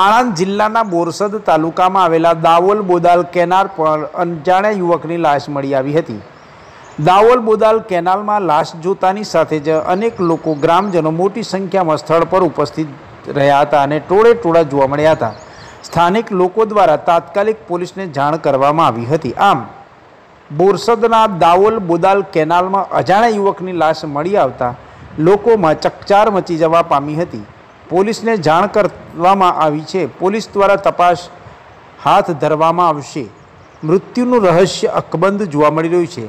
આણંદ જિલ્લાના બોરસદ તાલુકામાં આવેલા દાવોલ બોદાલ કેનાલ પર અજાણ્યા યુવકની લાશ મળી આવી હતી। દાવોલ બોદાલ કેનાલમાં લાશ જોતાની સાથે જ અનેક લોકો ગ્રામજનો મોટી સંખ્યામાં સ્થળ પર ઉપસ્થિત રહ્યા હતા અને ટોળે ટોળા જોવા મળ્યા હતા। સ્થાનિક લોકો દ્વારા તાત્કાલિક પોલીસને જાણ કરવામાં આવી હતી। આમ બોરસદના દાવોલ બોદાલ કેનાલમાં અજાણ્યા યુવકની લાશ મળી આવતા લોકોમાં ચકચાર મચી જવા પામી હતી। पुलिस ने जाण करवामां आवी छे। पुलिस द्वारा तपास हाथ धरवामां आवशे। मृत्युनुं रहस्य अकबंध जोवा मळी रह्युं छे।